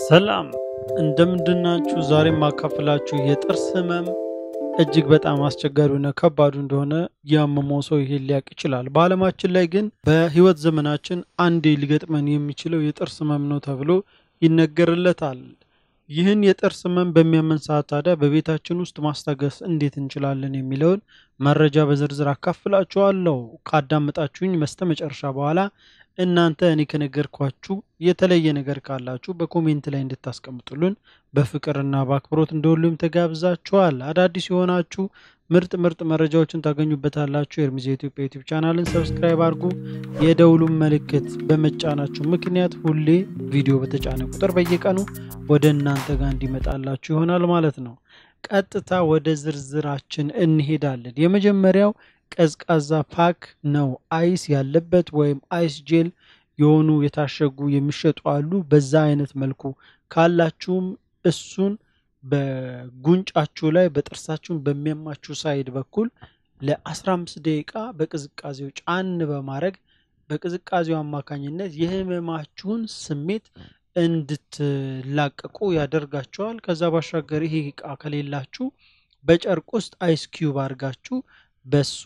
ሰላም እንደምንድናችሁ ዛሬ ማካፈላችሁ የጥርስ ህመም እጅግ በጣም አስቸጋሪውና ከባዱ እንደሆነ ያመመው ሰው ይሄ ሊያቅ ይችላል ባለማችን ላይ ግን በህይወት ዘመናችን አንዴ ሊገጥመን የሚችለው የጥርስ ህመም ነው ተብሎ ይነገርለታል ይህን የጥርስ ህመም በሚያመን ሰዓት ታዲያ በቤታችን ውስጥ ማስታገስ እንዴት እንችላለን የሚለውን መረጃ በዝርዝር አካፍላችኋለሁ ካዳመጣችሁኝ በስተመጨረሻ በኋላ እናንተ እኔ ከነገርኳችሁ የተለየ ነገር ካላችሁ በኮሜንት ላይ እንድታስቀምጡልን በፍቅርና በአክብሮት እንደሁሉም ተጋብዛችኋል አዳዲስ ሆናችሁ ምርጥ መረጃዎችን ታገኙበታላችሁ የርሚዜ ዩቲዩብ ቻናልን ሰብስክራይብ አድርጉ የደውሉን ምልክት በመጫናችሁ ምክንያት ሁሌ ቪዲዮ በተጫነ ቁጥር በየቀኑ ወደ እናንተ ጋር እንዲመጣላችሁ ይሆናል ማለት ነው ቀጥታ ወደ ዝርዝራችን እንሄዳለን የመጀመሪያው ቀዝቃዛ ፓክ ነው አይስ ያለበት ወይም አይስ ጄል የሆኑ የታሸጉ የሚሸጡ አሉ በዛ አይነት መልኩ ካላችሁም እሱን በጉንጫችሁ ላይ በጥርሳችሁ በሚያማችሁ ሳይድ በኩል ለ15 ደቂቃ በቅዝቃዜው ጫን በማድረግ በቅዝቃዜው አማካኝነት የህመማችሁን ስሜት እንድትላቀቁ ያደርጋቸዋል ከዛ ባሻገር ይሄ ዕቃ ከሌላችሁ በጨርቅ ውስጥ አይስ ኪዩብ አርጋችሁ በሱ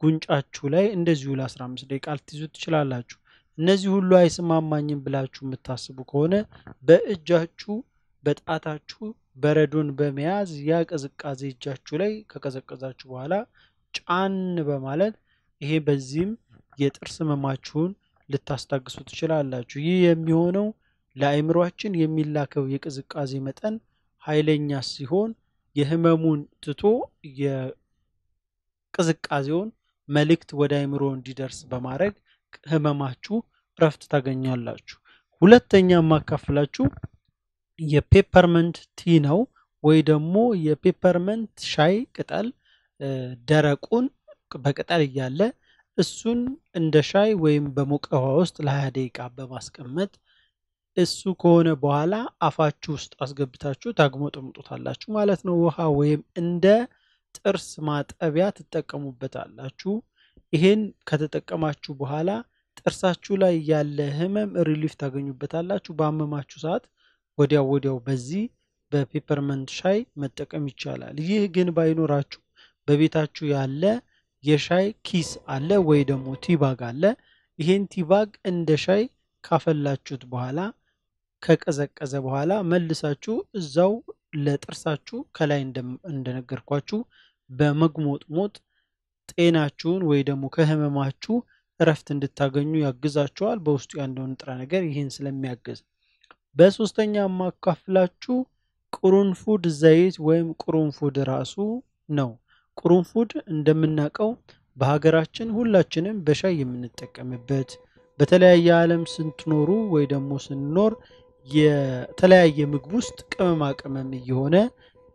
ጉንጫችሁ ላይ እንደዚሁ ለ15 ደቂቃ ልትይዙት ትችላላችሁ እነዚህ ሁሉ አይስማማኝም ብላችሁ መታሰቡ ከሆነ በእጃችሁ በጣታችሁ በረዶን በመያዝ ያ ቀዝቃዜ እጃችሁ ላይ ከቀዘቀዛችሁ በኋላ ጫን በማለት ይሄ በዚህም የጥርስ ህመማችሁን ልታስታግሱ ትችላላችሁ ይሄ የሚሆነው ለአይምሮአችን የሚላከው የቀዝቃዜ መጠን ኃይለኛ ሲሆን የህመሙን ትቶ ቅዝቃዜውን መልክት ወደ አይምሮ እንዲደርስ በማድረግ ህመማችሁ ረፍት ታገኛላችሁ ሁለተኛ ማካፈላችሁ የፔፐርመንት ቲ ነው ወይ ደግሞ የፔፐርመንት ሻይ ቅጠል ደረቁን በቅጠል ይያለ እሱን እንደ ሻይ ወይም በሞቀ ውሃ ውስጥ ለ20 ደቂቃ በማስቀመጥ እሱ ከሆነ በኋላ አፋችሁ ውስጥ አስገብታችሁ ታግሞጥሙጡታላችሁ ማለት ነው ውሃ ወይም እንደ ጥርስ ማጠቢያ ተጠቀሙበታላችሁ ይሄን ከተጠቀማችሁ በኋላ ጥርሳችሁ ላይ ያለ ህመም ሪሊፍ ታገኙበታላችሁ ባመማችሁ ሰዓት ወዲያው በዚህ በፔፐርመንት ሻይ መጠቀም ይቻላል ይህ ግን ባይኖራችሁ በቤታችሁ ያለ የሻይ ኪስ አለ ወይ ደግሞ ቲባግ አለ ይሄን ቲባግ እንደ ሻይ ካፈላችሁት በኋላ ከቀዘቀዘ በኋላ መልሳችሁ እዛው ለጥርሳችሁ ከላይ እንደነገርኳችሁ በመግሞጥሞጥ ጤናችሁን ወይ ደግሞ ከህመማችሁ ረፍት እንድታገኙ ያግዛችኋል በውስጡ ያንደውን ጥራ ነገር ይሄን ስለሚያግዝ በሶስተኛ ማካፍላችሁ ቁሩንፉድ ዘይት ወይም ቁሩንፉድ ራሱ ነው ቁሩንፉድ እንደምናቀው በሀገራችን ሁላችንም በሻይ የምንጠቀምበት በተለያየ ዓለም ስንትኖሩ ወይ ደግሞ ስንኖር የተለያየ ምግብ ውስጥ ቅመማ ቅመም ይሆነ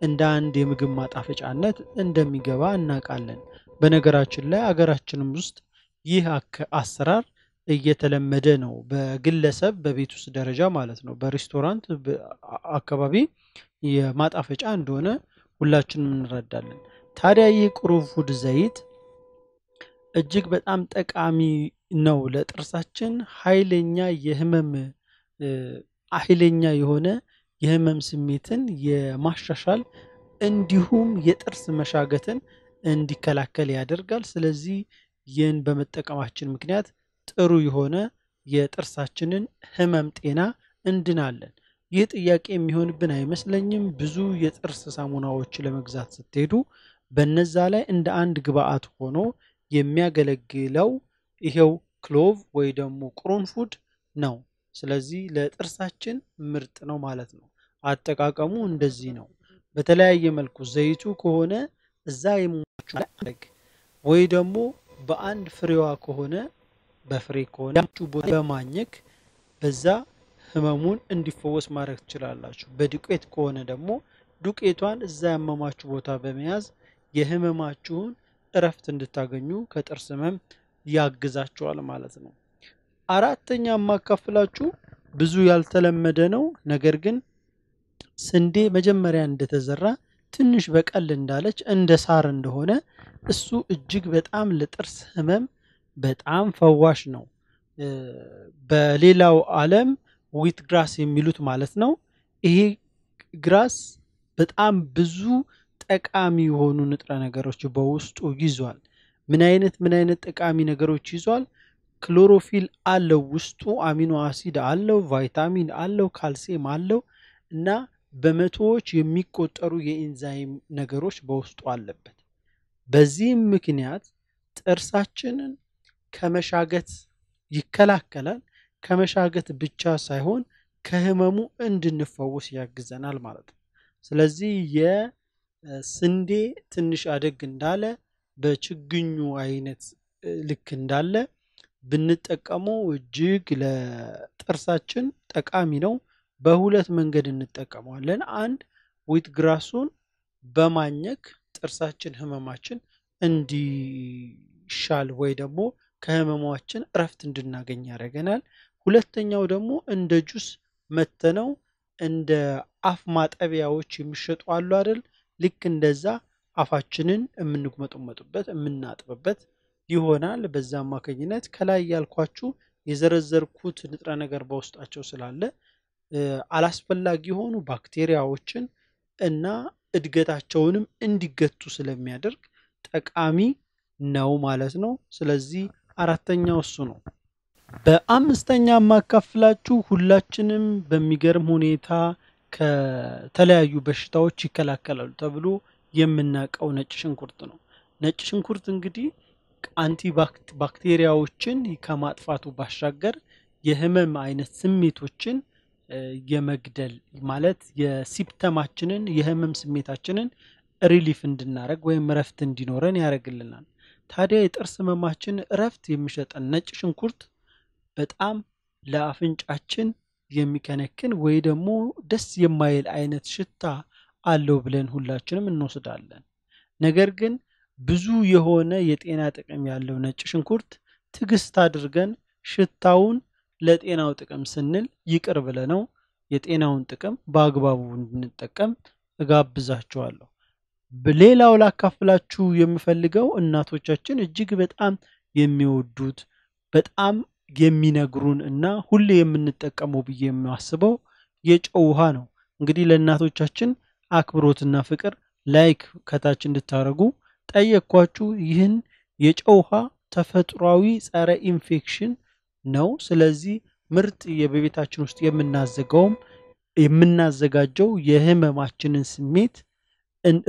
እንደ አንድ የምግብ ማጣፈጫነት እንደሚገባ እናቃለን በነገራችን ላይ አገራችንም ውስጥ ይህ አሰራር እየተለመደ ነው በግለሰብ በቤት ውስጥ ደረጃ ማለት ነው በሬስቶራንት አካባቢ የማጣፈጫ እንደሆነ ሁላችንም እንረዳለን ታዲያ ይህ ቁሩንፉድ ዘይት እጅግ በጣም ጠቃሚ ነው ለጥርሳችን ኃይለኛ የሆነ የህመም ስሜትን የማሻሻል እንዲሁም የጥርስ መሻገትን እንዲከላከል ያደርጋል ስለዚህ ይህን በመጠቀማችን ምክንያት ጥሩ የሆነ የጥርሳችንን ህመም ጤና እንድናለን ይህ ጥያቄ የሚሆንብን አይመስለኝም ብዙ የጥርስ ሳሙናዎች ለመግዛት ስትሄዱ በነዛ ላይ እንደ አንድ ግብአት ሆኖ የሚያገለግለው ይሄው ክሎቭ ወይ ደግሞ ቁሩንፉድ ነው ስለዚህ ለጥርሳችን ምርጥ ነው ማለት ነው አጠቃቀሙ እንደዚህ ነው በተለያየ መልኩ ዘይቱ ከሆነ እዛ የሞቹ ወይ ደግሞ በአንድ ፍሬዋ ከሆነ በፍሬ ከሆነ ቦታ በማኘክ በዛ ህመሙን እንዲፈወስ ማድረግ ትችላላችሁ በዱቄት ከሆነ ደግሞ ዱቄቷን እዛ ያመማችሁ ቦታ በመያዝ የህመማችሁን እረፍት እንድታገኙ ከጥርስ ህመም ያግዛችኋል ማለት ነው አራተኛ ማካፈላችሁ ብዙ ያልተለመደ ነው ነገር ግን ስንዴ መጀመሪያ እንደተዘራ ትንሽ በቀል እንዳለች እንደ ሳር እንደሆነ እሱ እጅግ በጣም ለጥርስ ህመም በጣም ፈዋሽ ነው በሌላው ዓለም wheat grass የሚሉት ማለት ነው ይሄ ግራስ በጣም ብዙ ጠቃሚ የሆኑ ንጥረ ነገሮች በውስጡ ይዟል ምን አይነት ጠቃሚ ነገሮች ይዟል ክሎሮፊል አለው ውስጡ አሚኖ አሲድ አለው ቫይታሚን አለው ካልሲየም አለው እና በመቶዎች የሚቆጠሩ የኢንዛይም ነገሮች በውስጡ አለበት በዚህ ምክንያት ጥርሳችንን ከመሻገት ይከላከላል ከመሻገት ብቻ ሳይሆን ከህመሙ እንድንፈውስ ያግዘናል ማለት ነው ስለዚህ የስንዴ ትንሽ አደግ እንዳለ በችግኙ አይነት ልክ እንዳለ ብንጠቀሙ እጅግ ለጥርሳችን ጠቃሚ ነው በሁለት መንገድ እንጠቀማለን አንድ ዊት ግራሱን በማኘክ ጥርሳችን ህመማችን እንዲሻል ወይ ደግሞ ከህመማችን እረፍት እንድናገኝ ያደርገናል ሁለተኛው ደግሞ እንደ ጁስ መተነው እንደ አፍ ማጠቢያዎች የሚሸጡ አሉ አይደል ልክ እንደዛ አፋችንን እምንጉመጥመጥበት እምናጥበበት ይሆናል በዛ ማከኝነት ከላይ ያልኳችሁ የዘረዘርኩት ንጥረ ነገር በውስጣቸው ስላለ አላስፈላጊ የሆኑ ባክቴሪያዎችን እና እድገታቸውንም እንዲገቱ ስለሚያደርግ ጠቃሚ ነው ማለት ነው ስለዚህ አራተኛው እሱ ነው በአምስተኛ ማካፍላችሁ ሁላችንም በሚገርም ሁኔታ ከተለያዩ በሽታዎች ይከላከላሉ ተብሎ የምናቀው ነጭ ሽንኩርት ነው ነጭ ሽንኩርት እንግዲህ አንቲባክቴሪያዎችን ከማጥፋቱ ባሻገር የህመም አይነት ስሜቶችን የመግደል ማለት የሲምፕተማችንን የህመም ስሜታችንን ሪሊፍ እንድናረግ ወይም ረፍት እንዲኖረን ያረግልናል ታዲያ የጥርስ ህመማችን ረፍት የሚሰጠን ነጭ ሽንኩርት በጣም ለአፍንጫችን የሚከነክን ወይ ደግሞ ደስ የማይል አይነት ሽታ አለው ብለን ሁላችንም እንወስዳለን ነገር ግን ብዙ የሆነ የጤና ጥቅም ያለው ነጭ ሽንኩርት ትግስት አድርገን ሽታውን ለጤናው ጥቅም ስንል ይቅር ብለነው የጤናውን ጥቅም በአግባቡ እንድንጠቀም እጋብዛችኋለሁ በሌላው ላካፍላችሁ የምፈልገው እናቶቻችን እጅግ በጣም የሚወዱት በጣም የሚነግሩን እና ሁሌ የምንጠቀመው ብዬ የማስበው የጨው ውሃ ነው እንግዲህ ለእናቶቻችን አክብሮትና ፍቅር ላይክ ከታች እንድታረጉ ጠየቅኳችሁ ይህን የጨው ውሃ ተፈጥሯዊ ጸረ ኢንፌክሽን ነው ስለዚህ ምርጥ የቤታችን ውስጥ የምናዘጋጀው የህመማችንን ስሜት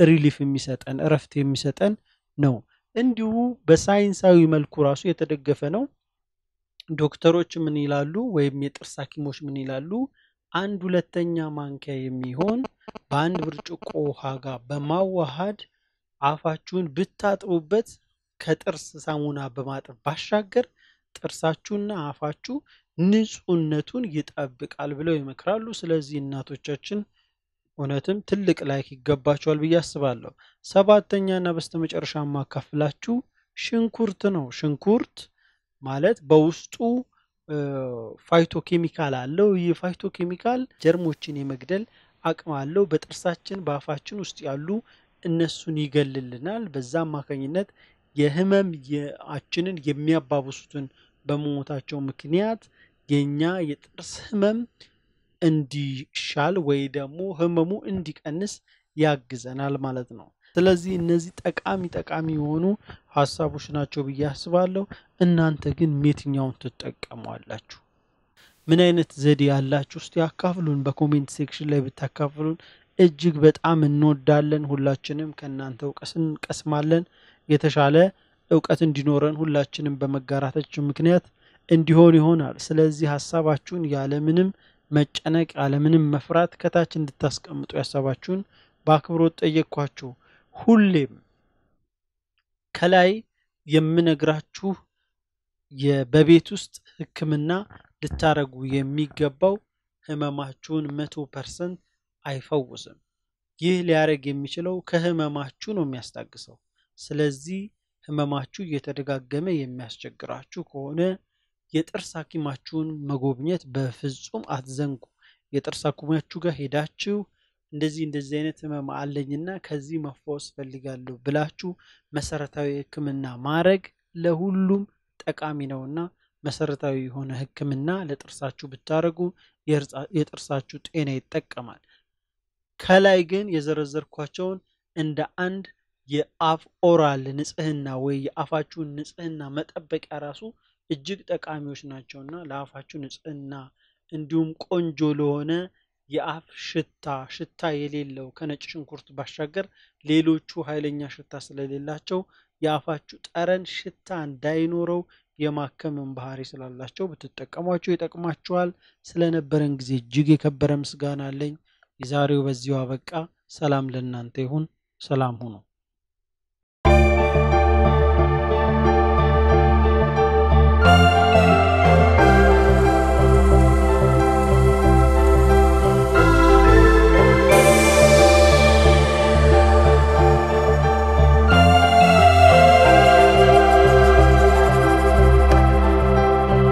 ሪሊፍ የሚሰጠን እረፍት የሚሰጠን ነው እንዲሁ በሳይንሳዊ መልኩ ራሱ የተደገፈ ነው ዶክተሮች ምን ይላሉ ወይም የጥርስ ሐኪሞች ምን ይላሉ አንድ ሁለተኛ ማንኪያ የሚሆን በአንድ ብርጭቆ ውሃ ጋር በማዋሃድ አፋችሁን ብታጥቡበት ከጥርስ ሳሙና በማጠብ ባሻገር ጥርሳችሁና አፋችሁ ንጹህነቱን ይጠብቃል ብለው ይመክራሉ ስለዚህ እናቶቻችን ሆነትም ትልቅ ላይክ ይገባቸዋል ብዬ አስባለሁ ሰባተኛና በስተመጨረሻ ማካፍላችሁ ሽንኩርት ነው ሽንኩርት ማለት በውስጡ ፋይቶ ኬሚካል አለው የፋይቶ ኬሚካል ጀርሞችን የመግደል አቅም አለው በጥርሳችን በአፋችን ውስጥ ያሉ እነሱን ይገልልናል በዛ ማከኝነት የህመም ያችንን የሚያባብሱትን በመሞታቸው ምክንያት የኛ የጥርስ ህመም እንዲሻል ወይ ደግሞ ህመሙ እንዲቀንስ ያግዘናል ማለት ነው ስለዚህ እነዚህ ጠቃሚ የሆኑ ሐሳቦች ናቸው ብዬ አስባለሁ እናንተ ግን ሜትኛውን ተጠቀማላችሁ ምን አይነት ዘዴ ያላችሁ እስቲ አካፍሉን በኮሜንት ሴክሽን ላይ ብታካፍሉን እጅግ በጣም እንወዳለን ሁላችንም ከናንተ ቀስማለን የተሻለ ዕውቀት እንዲኖረን ሁላችንም በመጋራታችን ምክንያት እንዲሆን ይሆናል ስለዚህ ሐሳባችሁን ያለምንም መጨነቅ ያለምንም መፍራት ከታች እንድታስቀምጡ ሐሳባችሁን በአክብሮት ጠየቅኳችሁ ሁሌም ከላይ የምነግራችሁ በቤት ውስጥ ህክምና ልታረጉ የሚገባው ህመማችሁን 100% አይፈውስም ይህ ሊያረግ የሚችለው ከህመማችሁ ነው የሚያስታግሰው ስለዚህ ህመማችሁ እየተደጋገመ የሚያስቸግራችሁ ከሆነ የጥርስ ሐኪማችሁን መጎብኘት በፍጹም አትዘንጉ የጥርስ ሐኪማችሁ ጋር ሄዳችሁ እንደዚህ አይነት ህመም አለኝና ከዚህ መፈወስ ፈልጋለሁ ብላችሁ መሰረታዊ ህክምና ማድረግ ለሁሉም ጠቃሚ ነውና መሰረታዊ የሆነ ህክምና ለጥርሳችሁ ብታረጉ የጥርሳችሁ ጤና ይጠቀማል ከላይ ግን የዘረዘርኳቸው እንደ አንድ የአፍ ኦራል ንጽህና ወይ የአፋችሁ ንጽህና መጠበቅ ያራሱ እጅግ ጠቃሚዎች ናቸውና ለአፋችሁ ንጽህና እንዲሁም ቆንጆ ለሆነ የአፍ ሽታ የሌለው ከነጭ ሽንኩርት ባሻገር ሌሎቹ ኃይለኛ ሽታ ስለሌላቸው ያፋቹ ጠረን ሽታ እንዳይኖረው የማከመን ባህሪ ስላላቸው በተጠቀማቸው ይጠቅማቸዋል ስለነበረን ጊዜ እጅግ የከበረ ምስጋና አለኝ የዛሬው በዚሁ አበቃ ሰላም ለእናንተ ይሁን ሰላም ሁኑ